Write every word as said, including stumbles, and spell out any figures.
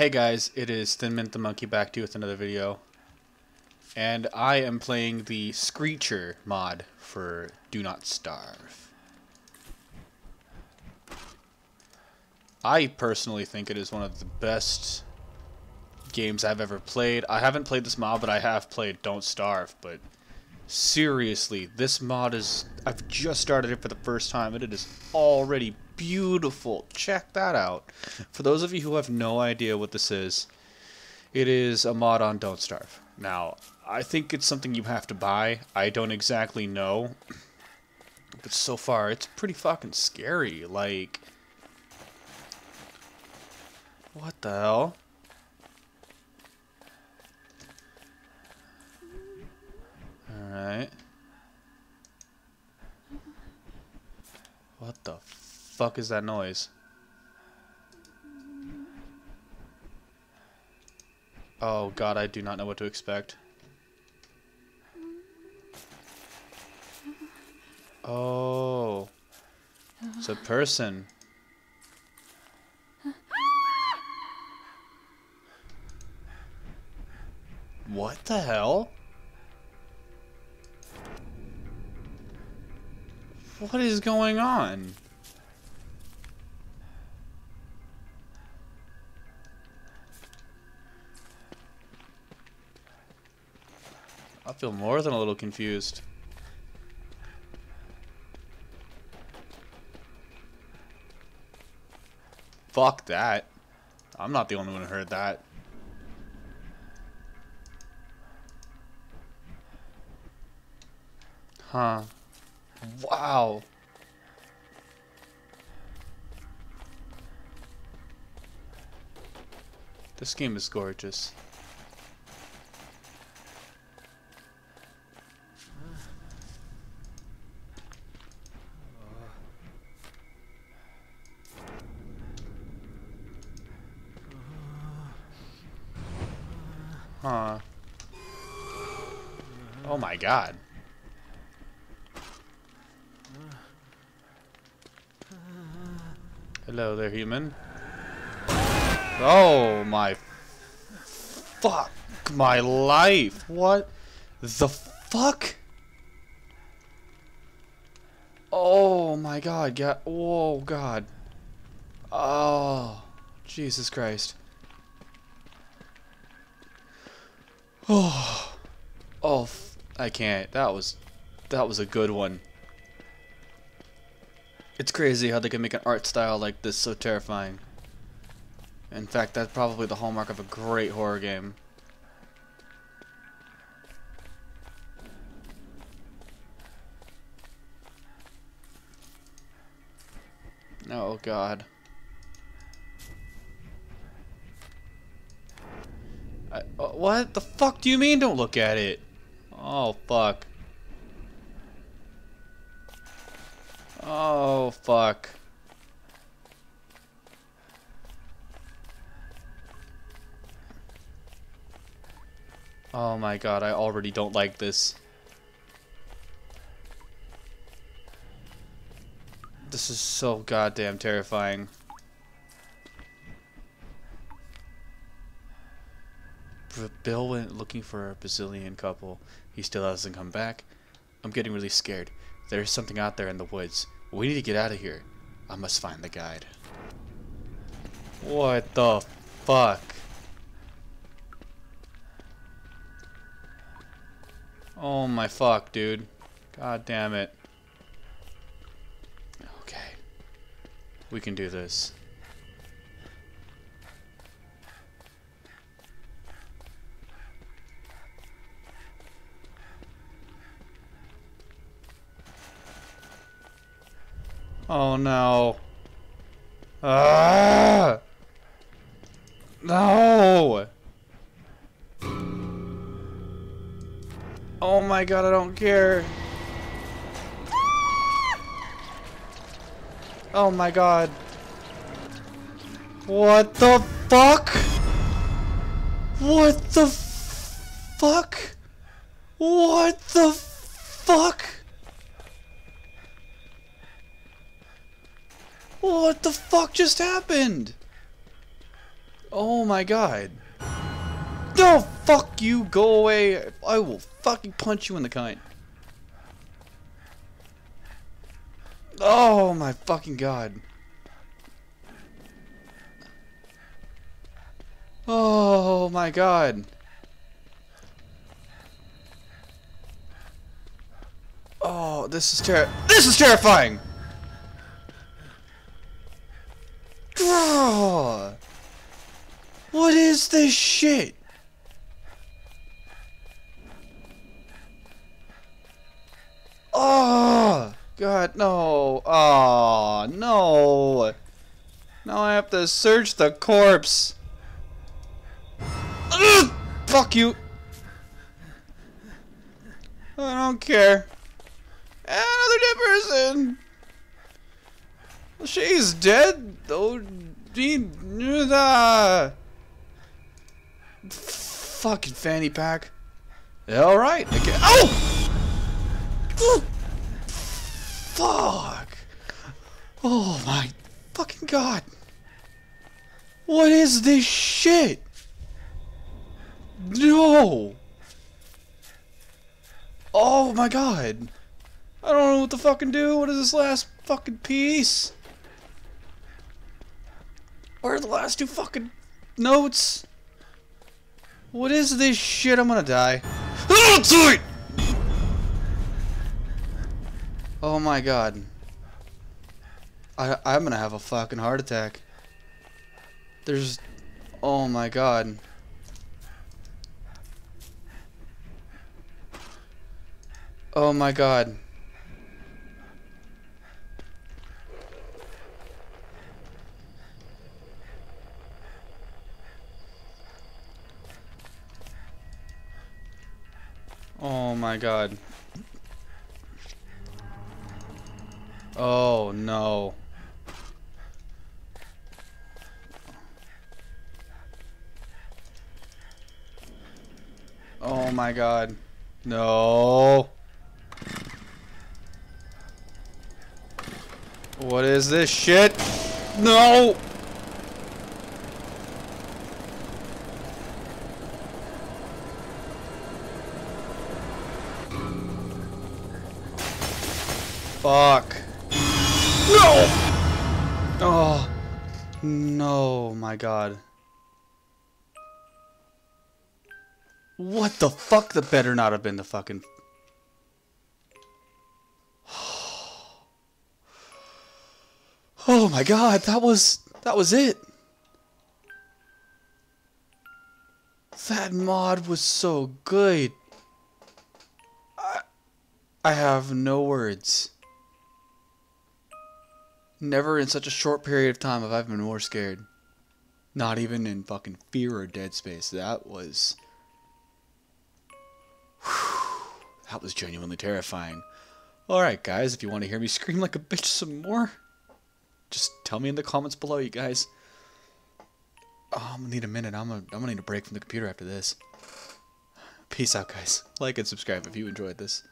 Hey guys, it is ThinmintTheMonkey back to you with another video. And I am playing the Screecher mod for Do Not Starve. I personally think it is one of the best games I've ever played. I haven't played this mod, but I have played Don't Starve. But seriously, this mod is... I've just started it for the first time and it is already beautiful. Check that out. For those of you who have no idea what this is, it is a mod on Don't Starve. Now, I think it's something you have to buy. I don't exactly know. But so far, it's pretty fucking scary. Like, what the hell? Alright. What the fuck? Fuck is that noise? Oh god, I do not know what to expect. Oh, it's a person. What the hell? What is going on? I feel more than a little confused. Fuck that. I'm not the only one who heard that. Huh. Wow. This game is gorgeous. Huh. Oh my god. Hello there, human. Oh my... Fuck my life. What the fuck? Oh my god. God. Oh god. Oh. Jesus Christ. Oh, oh, I can't. That was, that was a good one. It's crazy how they can make an art style like this so terrifying. In fact, that's probably the hallmark of a great horror game. Oh, God. I, uh, what the fuck do you mean don't look at it? Oh, fuck. Oh, fuck. Oh my god, I already don't like this. This is so goddamn terrifying. Bill went looking for a Brazilian couple. He still hasn't come back. I'm getting really scared. There's something out there in the woods. We need to get out of here. I must find the guide. What the fuck? Oh my fuck, dude. God damn it. Okay. We can do this. Oh no. Ah! No! Oh my god, I don't care. Oh my god. What the fuck? What the fuck? What the fuck? What the fuck just happened? Oh my god. No, fuck you, go away. I will fucking punch you in the kind. Oh my fucking god. Oh my god. Oh, this is ter- This is terrifying! Oh, what is this shit? Oh god, no. Oh no. Now I have to search the corpse. Ugh, fuck you. I don't care. Another dead person. She's dead. Oh, the fucking fanny pack. All right. Okay. Oh. Ooh. Fuck. Oh my fucking god. What is this shit? No. Oh my god. I don't know what to fucking do. What is this last fucking piece? Where are the last two fucking notes? What is this shit? I'm gonna die. Oh my god. I, I'm gonna have a fucking heart attack. There's... Oh my god. Oh my god. Oh my god. Oh no. Oh my god. No. What is this shit? No. Fuck. No! Oh. No, my god. What the fuck? That better not have been the fucking... Oh my god, that was... That was it. That mod was so good. I... I have no words. Never in such a short period of time have I been more scared. Not even in fucking Fear or Dead Space. That was... Whew, that was genuinely terrifying. Alright guys, if you want to hear me scream like a bitch some more, just tell me in the comments below, you guys. Oh, I'm gonna need a minute. I'm gonna, I'm gonna need a break from the computer after this. Peace out, guys. Like and subscribe if you enjoyed this.